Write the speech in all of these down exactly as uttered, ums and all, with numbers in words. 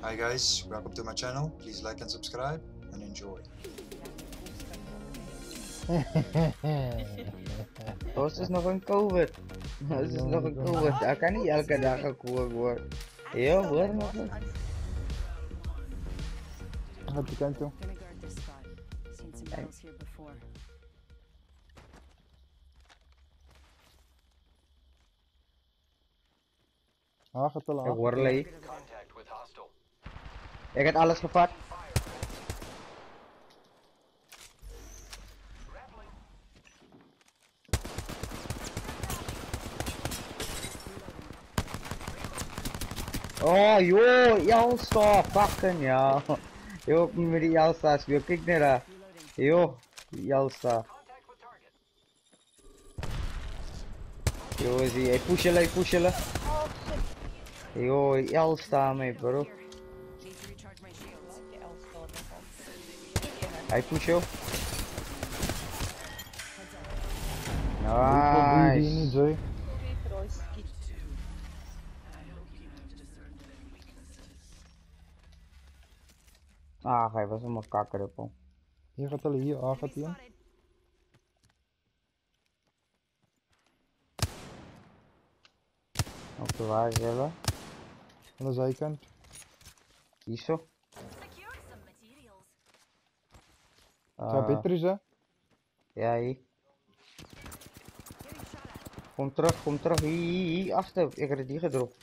Hi guys, welcome to my channel. Please like and subscribe and enjoy. Toast is nog een COVID. Toast is nog een COVID. Ek kan nie elke dag gekoor word. Ja, hoor nog nie. Wat kan toe? Ah, het al aan. Ek hoor hulle hier. Ek het alles gevat. Oh, yo, Elsa, fucking ja. Yo, ik moet die Elsa spelen, kijk naar haar. Yo, Elsa. Yo, is die, push hulle, hij push hulle. Yo, Elsa, my bro. Hij push jou. Nice. Ah, hij was een kakkerpel. Hier gaat hij, hier, ah, gaat hij. Oké, waar is hij? Aan de zijkant. Hier zo. Zou beter is, hè? Ja, hier. Kom terug, kom terug. Hier, hier, achter. Ik heb die gedropt.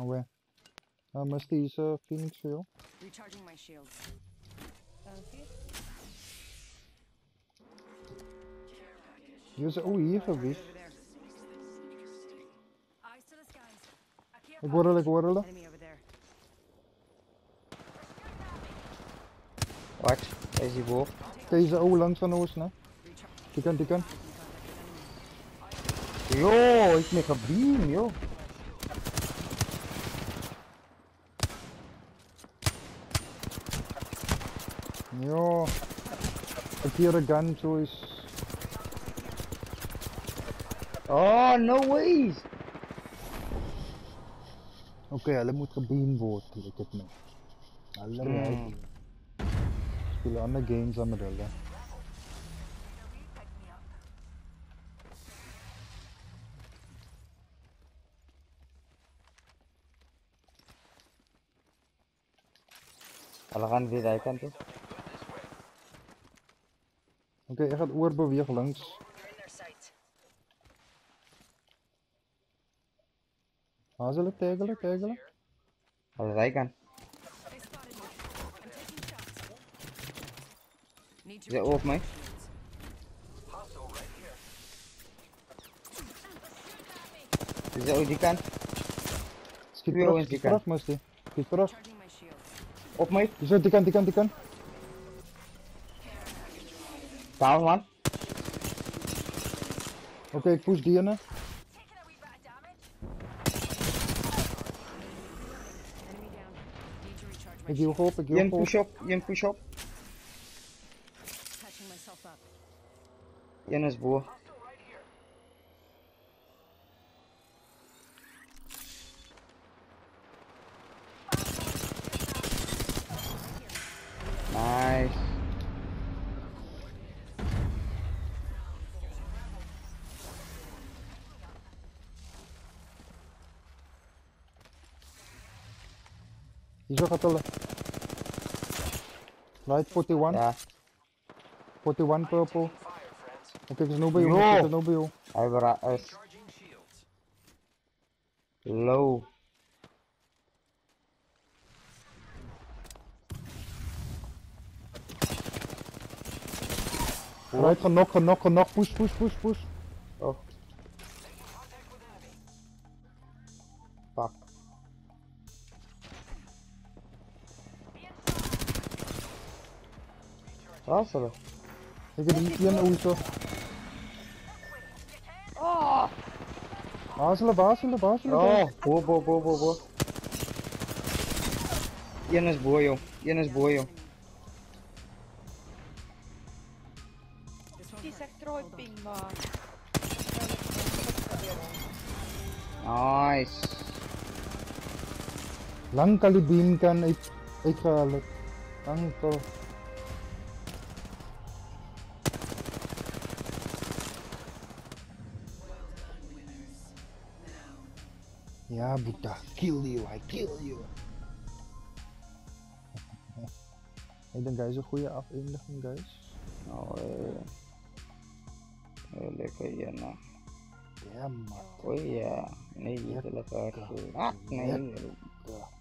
Oh wait, I must use a Phoenix shield. Recharging my shields. Use it. Oh, here, baby. I got it. I got it. Watch, there's the ball. There's the old lands on us now. Ticken, ticken. Yo, ik maak een beam, yo. Yo, I hear a gun choice. Oh, no ways! Oké, okay, hulle moet gebeam word, ik het nou. Hulle mm. moet. Spelen andere games aan met hulle. Hulle gaan weer die kant op. Oké, okay, ik ga oorbeweeg links. Haas hulle, tag hulle, tag hulle. Hulle rijk aan. Is hij op mij? Is hij op die kant? Schiet terug, schiet terug, moest hij. Schiet terug. Op mij. Is hij die kant, die kant, die kant. Down man. Oké, okay, ik push die in. Ik hiel op, ik hiel op. Push op, je push op. Jen is boer. Nice. Hierzo gaat hulle. Right, forty-one. Ja. forty-one purple. Oké, ik is nu bij jou, ik is nu bij jou. Hij was low. Right, genok, genok, genok, push, push, push, push. Oh. Fuck. Waar is hulle? Ek het hier een oeso. Waar is hulle, waar is hulle, waar is hulle? Oh, boor, boor, boor, boor, boor. Een is boor, joh. Een is boor, joh. Nice. Lang kali beam kan ay ay kalat. Lang to. Yeah, buta. Kill you, I kill you. Hey, dan guys, een goede afeindiging, guys. Nou, eh, lekker ja, nou. Ja, man. Oh ja, nee, je hebt lekker. Ah, nee.